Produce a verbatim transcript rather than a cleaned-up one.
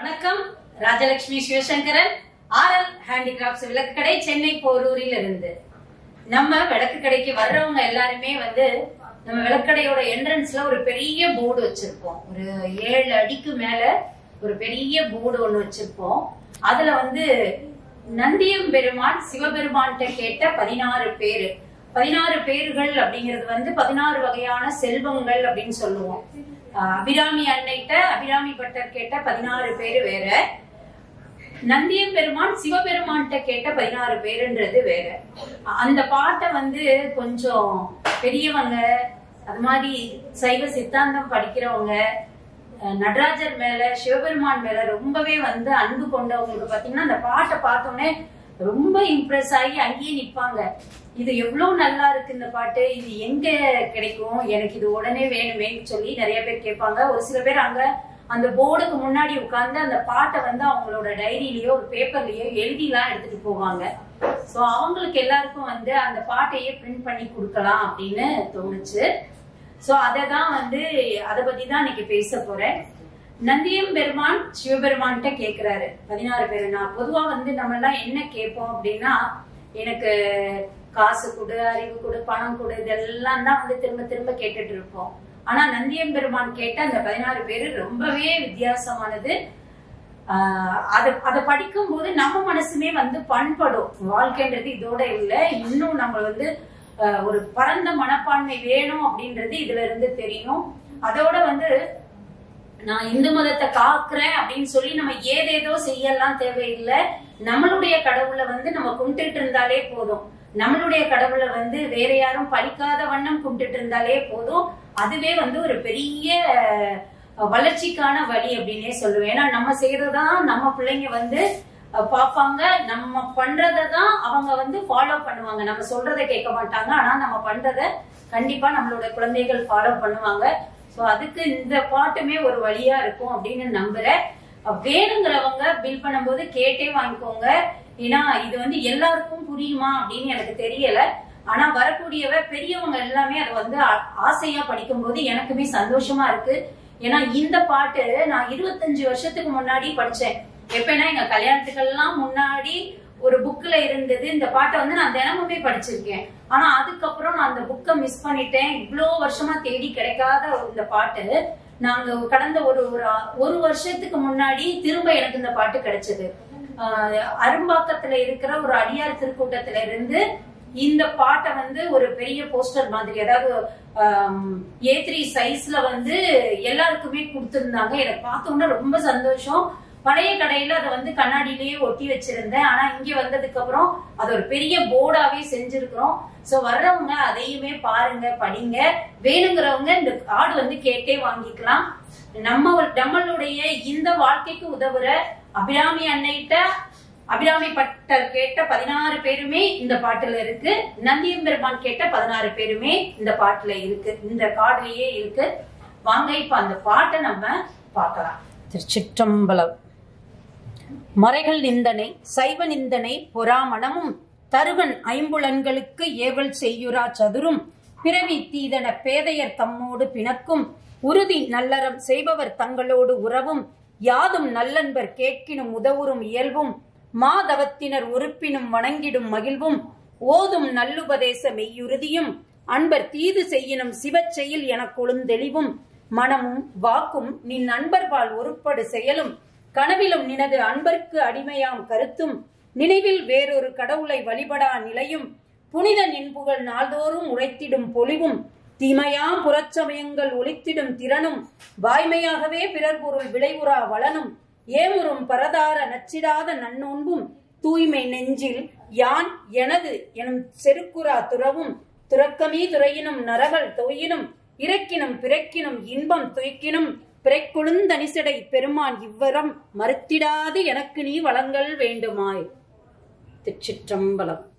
வணக்கம், Rajalakshmi Sivasankaran R L handicrafts விளக்கு கடை சென்னை போரூரில் இருந்து. நம்ம விளக்கு கடைக்கு வர்றவங்க எல்லாருமே வந்து நம்ம விளக்கு கடையோட என்ட்ரன்ஸ்ல ஒரு பெரிய போர்டு வச்சிருப்போம். ஒரு ஏழு அடிக்கு மேல ஒரு பெரிய போர்டு ஒண்ணு வச்சிருப்போம். அதுல வந்து நந்தியம் பெருமான் சிவபெருமான்கிட்ட கேட்ட பதினாறு பேரு பதினாறு பேர்கள் அப்படிங்கிறது வந்து பதினாறு வகையான செல்வங்கள் அப்படின்னு சொல்லுவோம். அபிராமி அன்னைகிட்ட அபிராமி பட்டர் கேட்ட பதினாறு பேரு வேற, நந்தியம் பெருமான் சிவபெருமான்கிட்ட கேட்ட பதினாறு பேருன்றது வேற. அந்த பாட்டை வந்து கொஞ்சம் பெரியவங்க, அது மாதிரி சைவ சித்தாந்தம் படிக்கிறவங்க, நடராஜர் மேல சிவபெருமான் மேல ரொம்பவே வந்து அன்பு கொண்டவங்களுக்கு பாத்தீங்கன்னா அந்த பாட்டை பார்த்தோன்னே ரொம்ப இம்ப்ரெஸ் ஆகி அங்கேயே நிப்பாங்க. இது எவ்வளவு நல்லா இருக்கு இந்த பாட்டு, இது எங்க கிடைக்கும், எனக்கு இது உடனே வேணுமேன்னு சொல்லி நிறைய பேர் கேட்பாங்க. ஒரு சில பேர் அங்க அந்த போர்டுக்கு முன்னாடி உட்கார்ந்து அந்த பாட்டை வந்து அவங்களோட டைரியிலயோ ஒரு பேப்பர்லயோ எழுதி எல்லாம் எடுத்துட்டு போவாங்க. சோ அவங்களுக்கு எல்லாருக்கும் வந்து அந்த பாட்டையே பிரிண்ட் பண்ணி கொடுக்கலாம் அப்படின்னு தோணுச்சு. சோ அததான் வந்து அத பத்தி தான் இன்னைக்கு பேச போறேன். நந்தியம் பெருமான் சிவபெருமான்கிட்ட கேக்குறாரு பதினாறு பேரு. நான் பொதுவா வந்து நம்ம எல்லாம் என்ன கேட்போம் அப்படின்னா, எனக்கு காசு கொடு, அறிவு கொடு, பணம் கொடு, இதெல்லாம் தான் வந்து திரும்ப திரும்ப கேட்டுட்டு இருப்போம். ஆனா நந்தியம் பெருமான் கேட்ட அந்த பதினாறு பேரு ரொம்பவே வித்தியாசமானது. ஆஹ் அத அதை படிக்கும் போது நம்ம மனசுமே வந்து பண்படும். வாழ்க்கைன்றது இதோட இல்லை, இன்னும் நம்ம வந்து ஒரு பரந்த மனப்பான்மை வேணும் அப்படின்றது இதுல இருந்து தெரியும். அதோட வந்து நான் இந்து மதத்தை காக்குறேன் அப்படின்னு சொல்லி நம்ம ஏதேதோ செய்யலாம் தேவையில்லை. நம்மளுடைய கடவுளை வந்து நம்ம கும்பிட்டுட்டு இருந்தாலே போதும். நம்மளுடைய கடவுளை வந்து வேற யாரும் பழிக்காத வண்ணம் கும்பிட்டுட்டு இருந்தாலே போதும். அதுவே வந்து ஒரு பெரிய வளர்ச்சிக்கான வழி அப்படின்னே சொல்லுவேன். ஏன்னா நம்ம செய்யறதுதான் நம்ம பிள்ளைங்க வந்து பார்ப்பாங்க, நம்ம பண்றதான் அவங்க வந்து ஃபாலோ பண்ணுவாங்க. நம்ம சொல்றதை கேட்க மாட்டாங்க, ஆனா நம்ம பண்றத கண்டிப்பா நம்மளோட குழந்தைகள் ஃபாலோ பண்ணுவாங்க. சோ அதுக்கு இந்த பாட்டுமே ஒரு வழியா இருக்கும் அப்படின்னு நம்புறேன். வேணுங்கிறவங்க பில் பண்ணும் போது கேட்டே வாங்கிக்கோங்க. ஏன்னா இது வந்து எல்லாருக்கும் புரியுமா அப்படின்னு எனக்கு தெரியல. ஆனா வரக்கூடியவ பெரியவங்க எல்லாமே அதை வந்து ஆசையா படிக்கும் போது எனக்குமே சந்தோஷமா இருக்கு. ஏன்னா இந்த பாட்டு நான் இருபத்தஞ்சு வருஷத்துக்கு முன்னாடி படிச்சேன். எப்பன்னா எங்க கல்யாணத்துக்கெல்லாம் முன்னாடி ஒரு புக்ல இருந்தது. இந்த பாட்டை வந்து நான் தினமுமே படிச்சிருக்கேன். ஆனா அதுக்கப்புறம் நான் அந்த புக்கை மிஸ் பண்ணிட்டேன். இவ்வளோ வருஷமா தேடி கிடைக்காத இந்த பாட்டு நாங்க கடந்த ஒரு ஒரு வருஷத்துக்கு முன்னாடி திரும்ப எனக்கு இந்த பாட்டு கிடைச்சது. அரும்பாக்கத்துல இருக்கிற ஒரு அடியார் திருக்கூட்டத்துல இருந்து இந்த பாட்டை வந்து ஒரு பெரிய போஸ்டர் மாதிரி, அதாவது ஏ த்ரீ சைஸ்ல வந்து எல்லாருக்குமே கொடுத்திருந்தாங்க. எனக்கு பார்த்தோம்னா ரொம்ப சந்தோஷம். பழைய கடையில அதை வந்து கண்ணாடியிலேயே ஒட்டி வச்சிருந்தேன். ஆனா இங்க வந்ததுக்கு அப்புறம் அது ஒரு பெரிய போர்டாவே செஞ்சிருக்கிறோம். சோ வர்றவங்க அதையுமே பாருங்க, படிங்க. வேணுங்கிறவங்க இந்த கார்டு வந்து கேட்டே வாங்கிக்கலாம். நம்ம நம்மளுடைய இந்த வாழ்க்கைக்கு உதவுற அபிராமி அன்னைகிட்ட அபிராமி பட்டர் கேட்ட பதினாறு பேருமே இந்த பாட்டுல இருக்கு. நந்தியம் பெருமான் கேட்ட பதினாறு பேருமே இந்த பாட்டுல இருக்கு, இந்த கார்டுலயே இருக்கு. வாங்க இப்ப அந்த பாட்டை நம்ம பார்க்கலாம். திருச்சிற்றம்பலம். மறைகள் நிந்தனை, சைவ நிந்தனை, பொறாமணமும் தருவன் ஐம்புலன்களுக்கு ஏவல் செய்யுரா சதுரும் பிறவி தீதன பேதையர் தம்மோடு பிணக்கும் உறுதி நல்லறம் செய்பவர் தங்களோடு உறவும் யாதும் நல்லன்பர் கேட்கினும் உதவுறும் இயல்பும் மாதவத்தினர் உறுப்பினும் வணங்கிடும் மகிழ்வும் ஓதும் நல்லுபதேச மெய்யுறுதியும் அன்பர் தீது செய்யினும் சிவச்செயல் என கொழுந்தெளிவும் மனமும் வாக்கும் நின் அன்பர்பால் ஒருபடு செயலும் கனவிலும் நினது அன்பர்க்கு அடிமையாம் கருத்தும் நினைவில் வேறொரு கடவுளை வழிபடா நிலையும் புனித நின்புகள் நாள்தோறும் உழைத்திடும் பொலிவும் தீமையாம் புறச்சமயங்கள் ஒழித்திடும் திறனும் வாய்மையாகவே பிறர் பொருள் விளைவுறா வளனும் ஏமுறும் பரதார நச்சிடாத நன்னோன்பும் தூய்மை நெஞ்சில் யான் எனது எனும் செருக்குறா துறவும் துறக்கமீ துறையினும் நரகல் தொயினும் இறக்கினும் பிறக்கினும் இன்பம் துய்க்கினும் பிறக்குழுந்தனிசடை பெருமான் இவ்வரம் மறுத்திடாது எனக்கு நீ வளங்கள் வேண்டுமாய். திருச்சிற்றம்பலம்.